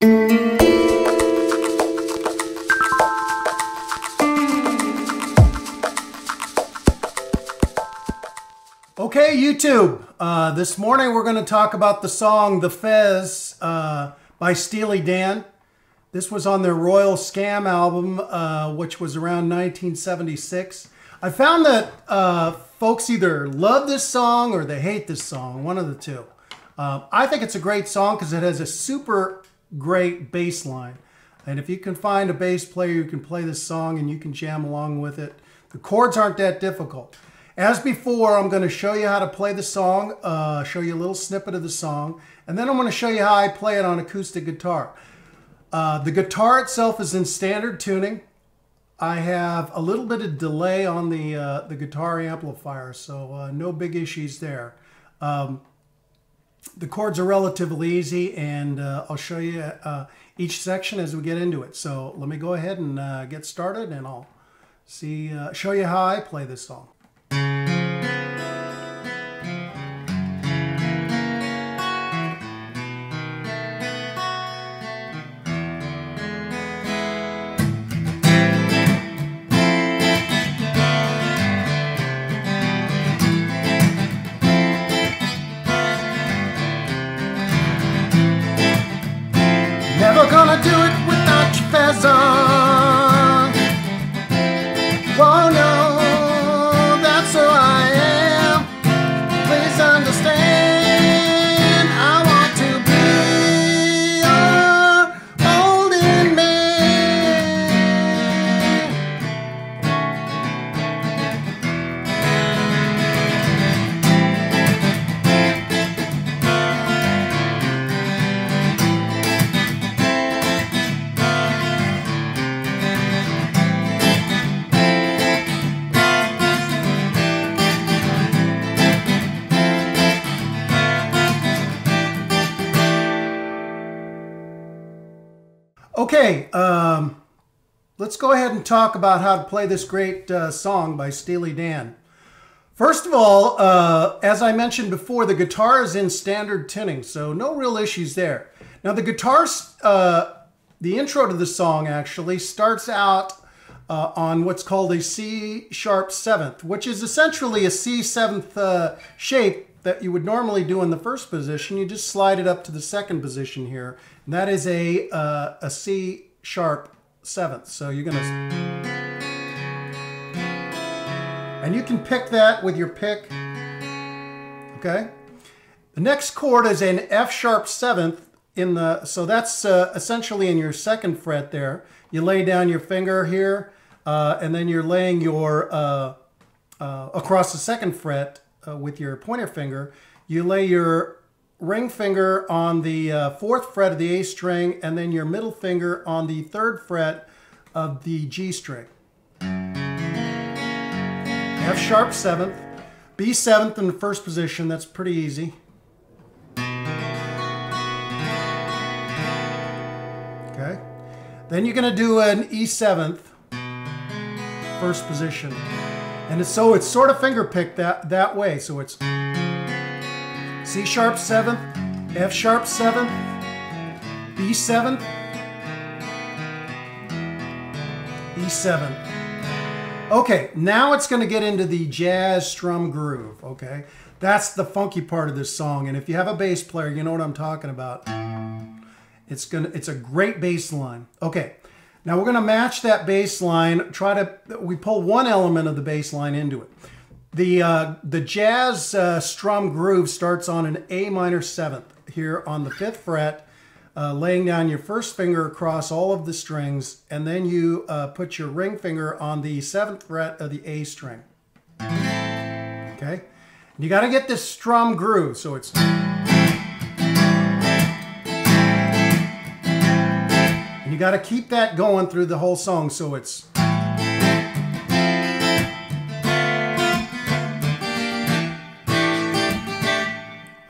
Okay, YouTube, this morning we're going to talk about the song The Fez by Steely Dan. This was on their Royal Scam album, which was around 1976. I found that folks either love this song or they hate this song, one of the two. I think it's a great song because it has a super great bass line. And if you can find a bass player, you can play this song and you can jam along with it. The chords aren't that difficult. As before, I'm going to show you how to play the song, show you a little snippet of the song, and then I'm going to show you how I play it on acoustic guitar. The guitar itself is in standard tuning. I have a little bit of delay on the guitar amplifier, so no big issues there. The chords are relatively easy, and I'll show you each section as we get into it. So let me go ahead and get started, and I'll show you how I play this song. Never gonna do it without your Fez on. Whoa, no, that's who I am. Please understand, I want to be your olden man. Okay, let's go ahead and talk about how to play this great song by Steely Dan. First of all, as I mentioned before, the guitar is in standard tuning, so no real issues there. Now the guitar's, the intro to the song actually starts out on what's called a C♯7, which is essentially a C7 shape that you would normally do in the first position. You just slide it up to the second position here. And that is a C♯7. So you're gonna... And you can pick that with your pick, okay? The next chord is an F♯7 in the... So that's essentially in your second fret there. You lay down your finger here, and then you're laying your... across the second fret, with your pointer finger, you lay your ring finger on the fourth fret of the A string, and then your middle finger on the third fret of the G string. F♯7, B7 in the first position, that's pretty easy. Okay. Then you're going to do an E7, first position. And so it's sort of finger picked that way. So it's C♯7, F♯7, B7, E7. Okay, now it's going to get into the jazz strum groove, okay? That's the funky part of this song. And if you have a bass player, you know what I'm talking about. It's a great bass line. Okay. Now we're going to match that bass line, we pull one element of the bass line into it. The jazz strum groove starts on an Am7 here on the 5th fret, laying down your first finger across all of the strings, and then you put your ring finger on the 7th fret of the A string. Okay? And you got to get this strum groove, so it's... You got to keep that going through the whole song, so it's...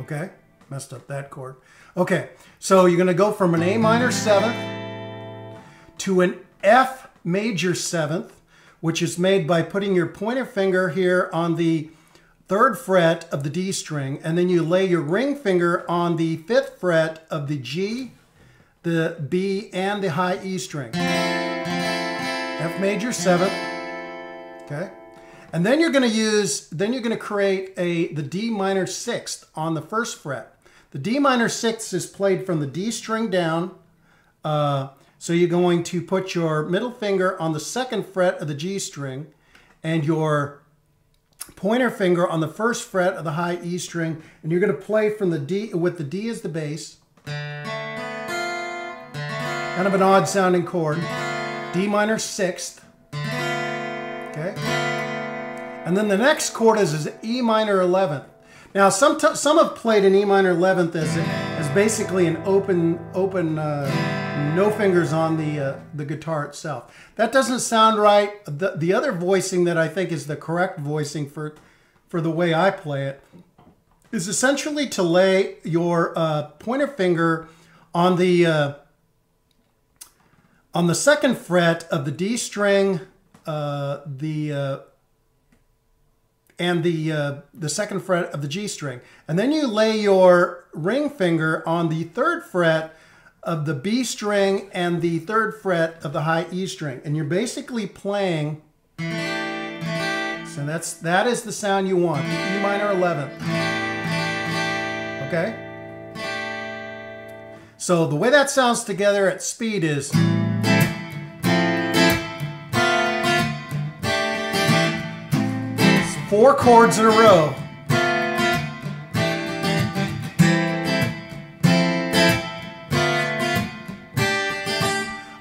Okay, messed up that chord. Okay, so you're going to go from an Am7 to an F♯7, which is made by putting your pointer finger here on the 3rd fret of the D string, and then you lay your ring finger on the 5th fret of the G, the B and the high E string. F major 7th, okay? And then you're going to use, then you're going to create the D minor 6th on the 1st fret. The D minor 6th is played from the D string down. So you're going to put your middle finger on the 2nd fret of the G string and your pointer finger on the 1st fret of the high E string, and you're going to play from the D with the D as the bass. Kind of an odd sounding chord. D minor 6th. Okay? And then the next chord is E minor 11th. Now some have played an E minor 11th as basically an open, no fingers on the guitar itself. That doesn't sound right. The other voicing that I think is the correct voicing for the way I play it is essentially to lay your pointer finger on the 2nd fret of the D string, and the 2nd fret of the G string. And then you lay your ring finger on the 3rd fret of the B string and the 3rd fret of the high E string. And you're basically playing, so that is the sound you want, the E minor 11th, okay? So the way that sounds together at speed is, four chords in a row.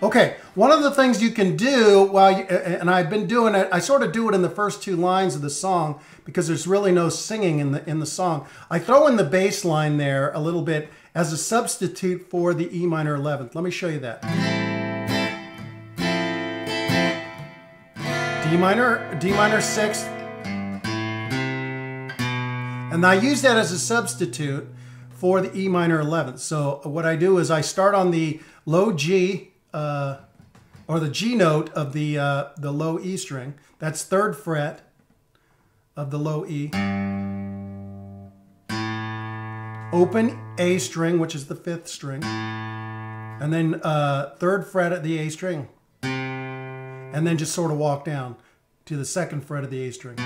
Okay, one of the things you can do and I've been doing it, I sort of do it in the first two lines of the song because there's really no singing in the song. I throw in the bass line there a little bit as a substitute for the E minor 11th. Let me show you that. D minor 6th. And I use that as a substitute for the E minor 11th. So what I do is I start on the low G, or the G note of the low E string. That's 3rd fret of the low E. Open A string, which is the 5th string. And then 3rd fret of the A string. And then just sort of walk down to the 2nd fret of the A string.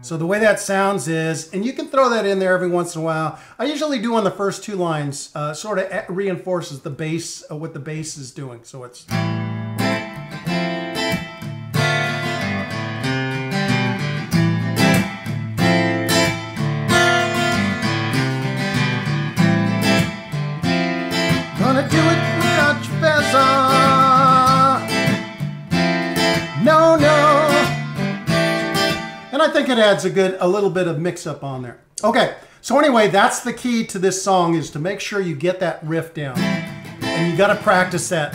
So the way that sounds is, and you can throw that in there every once in a while. I usually do on the first two lines, sort of reinforces the bass, what the bass is doing. So it's. Gonna do it without your Fez on. No, no. I think it adds a little bit of mix-up on there. Okay, so anyway, that's the key to this song, is to make sure you get that riff down. And you got to practice that.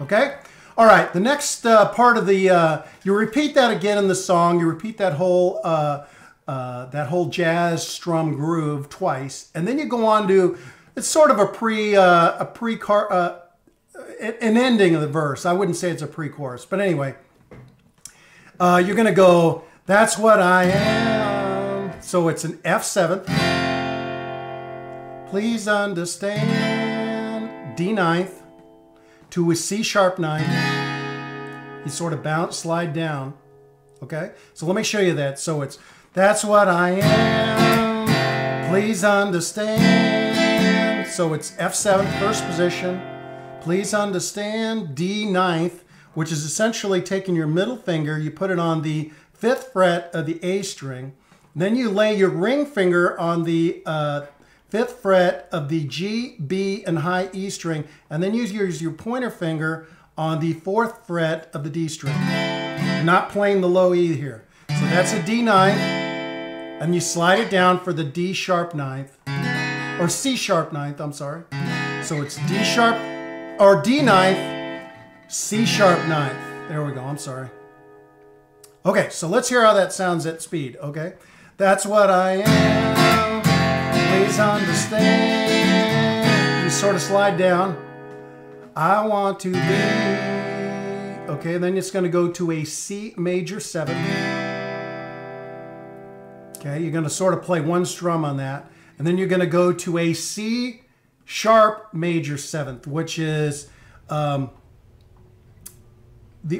Okay? All right, the next part of the... you repeat that again in the song. You repeat that whole jazz strum groove twice. And then you go on to... It's sort of an ending of the verse. I wouldn't say it's a pre-chorus, but anyway... you're going to go, that's what I am. So it's an F7th. Please understand. D9th to a C sharp 9th. You sort of bounce, slide down. Okay? So let me show you that. So it's, that's what I am. Please understand. So it's F7th, 1st position. Please understand. D9th. Which is essentially taking your middle finger, you put it on the 5th fret of the A string. Then you lay your ring finger on the 5th fret of the G, B, and high E string. And then you use your pointer finger on the 4th fret of the D string. You're not playing the low E here. So that's a D9th. And you slide it down for the D sharp 9th. Or C sharp 9th, I'm sorry. So it's D sharp, or D9th. C sharp 9th. There we go. I'm sorry. Okay, so let's hear how that sounds at speed, okay? That's what I am. Please understand. You sort of slide down. I want to be. Okay, then it's going to go to a C major 7th. Okay, you're going to sort of play one strum on that. And then you're going to go to a C sharp major seventh, which is the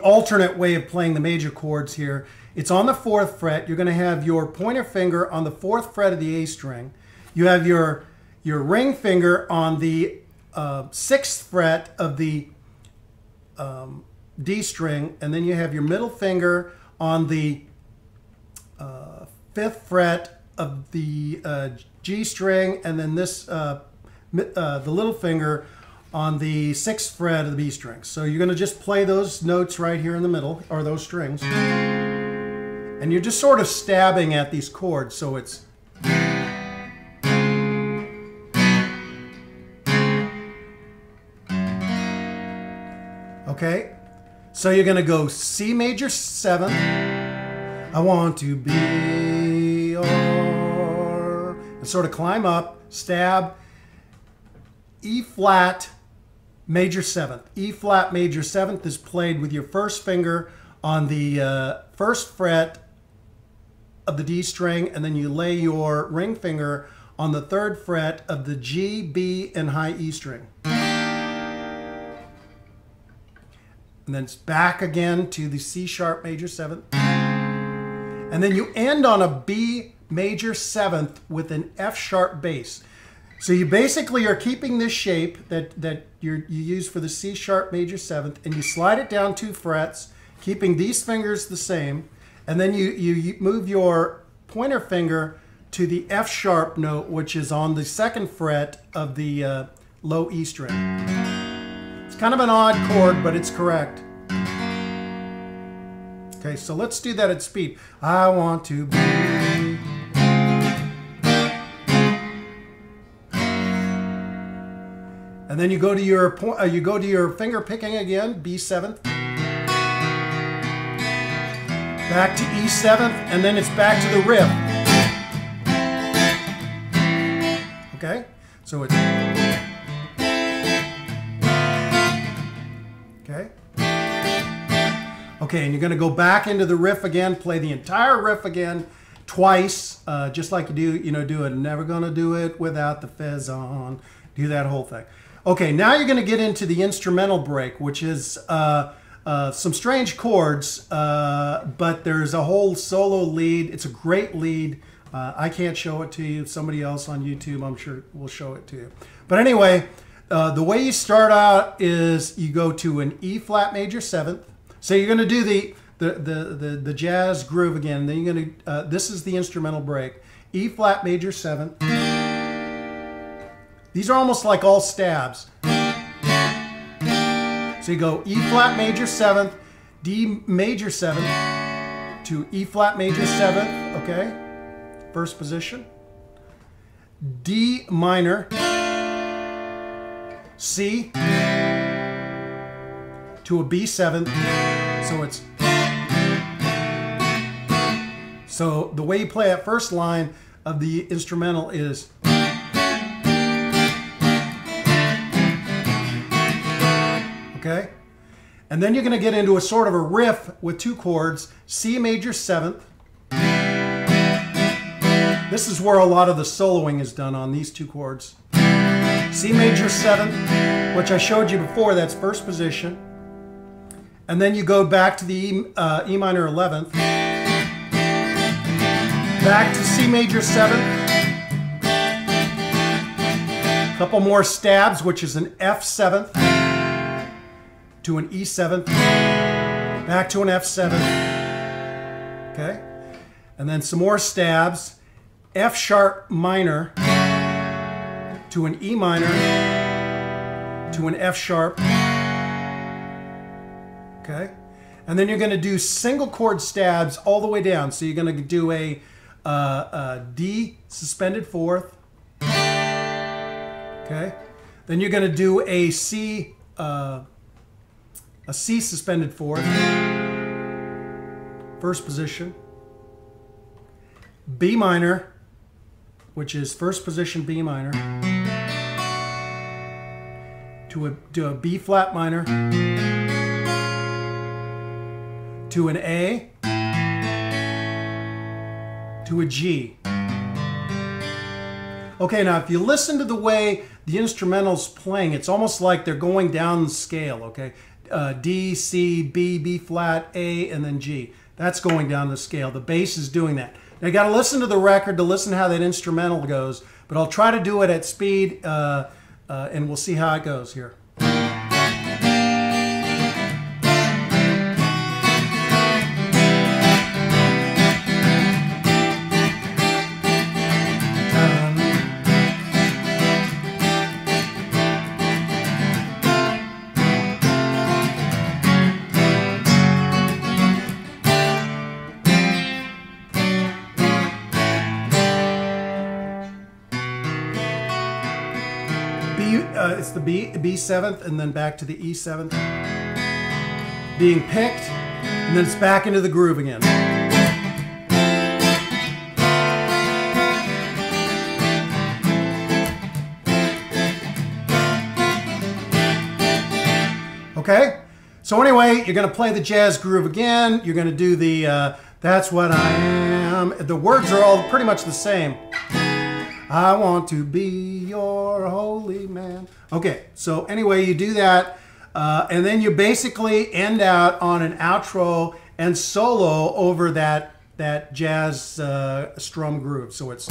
alternate way of playing the major chords here. It's on the 4th fret. You're going to have your pointer finger on the 4th fret of the A string. You have your ring finger on the 6th fret of the D string, and then you have your middle finger on the 5th fret of the G string, and then this the little finger on the 6th fret of the B string. So you're going to just play those notes right here in the middle, or those strings, and you're just sort of stabbing at these chords. So it's okay. So you're going to go C major seventh. I want to be, or, and sort of climb up, stab, E flat major seventh. E flat major seventh is played with your first finger on the 1st fret of the D string, and then you lay your ring finger on the 3rd fret of the G, B, and high E string. And then it's back again to the C sharp major seventh. And then you end on a B major seventh with an F sharp bass. So you basically are keeping this shape that you use for the C sharp major seventh, and you slide it down 2 frets, keeping these fingers the same. And then you move your pointer finger to the F sharp note, which is on the 2nd fret of the low E string. Kind of an odd chord, but it's correct. Okay, so let's do that at speed. I want to be. And then you go to your finger picking again, B seventh. Back to E seventh, and then it's back to the riff. Okay? So it's okay, and you're going to go back into the riff again, play the entire riff again twice, just like you do it. Never going to do it without the Fez on. Do that whole thing. Okay, now you're going to get into the instrumental break, which is some strange chords, but there's a whole solo lead. It's a great lead. I can't show it to you. Somebody else on YouTube, I'm sure, will show it to you. But anyway, the way you start out is you go to an E flat major seventh. So you're going to do the jazz groove again. Then you're going to this is the instrumental break. E flat major seventh. These are almost like all stabs. So you go E flat major seventh, D major seventh to E flat major seventh. Okay, first position. D minor. C to a B seventh. So it's, so the way you play that first line of the instrumental is, okay? And then you're gonna get into a sort of a riff with 2 chords, C major seventh. This is where a lot of the soloing is done on these 2 chords. C major seventh, which I showed you before, that's first position. And then you go back to the E minor 11th, back to C major 7th, a couple more stabs, which is an F 7th to an E 7th, back to an F 7th, okay? And then some more stabs, F sharp minor to an E minor to an F sharp. Okay, and then you're going to do single chord stabs all the way down. So you're going to do a D suspended 4th. Okay, then you're going to do a C suspended 4th, first position. B minor, which is first position B minor, to a B flat minor, to an A, to a G. Okay, now if you listen to the way the instrumental's playing, it's almost like they're going down the scale, okay? D, C, B, B flat, A, and then G. That's going down the scale. The bass is doing that. Now you got to listen to the record to listen how that instrumental goes, but I'll try to do it at speed and we'll see how it goes here. It's the B seventh and then back to the E seventh, being picked, and then it's back into the groove again. Okay, so anyway, you're going to play the jazz groove again. You're going to do the that's what I am. The words are all pretty much the same. I want to be your holy man. Okay, so anyway, you do that, and then you basically end out on an outro and solo over that jazz strum groove. So it's...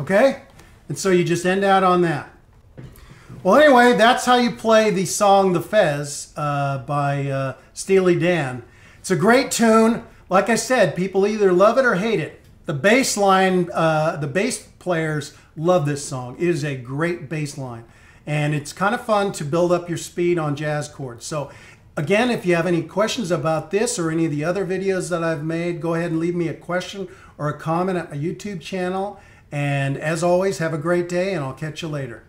Okay? And so you just end out on that. Well, anyway, that's how you play the song The Fez by Steely Dan. It's a great tune. Like I said, people either love it or hate it. The bass players love this song. It is a great bass line. And it's kind of fun to build up your speed on jazz chords. So again, if you have any questions about this or any of the other videos that I've made, go ahead and leave me a question or a comment at my YouTube channel. And as always, have a great day, and I'll catch you later.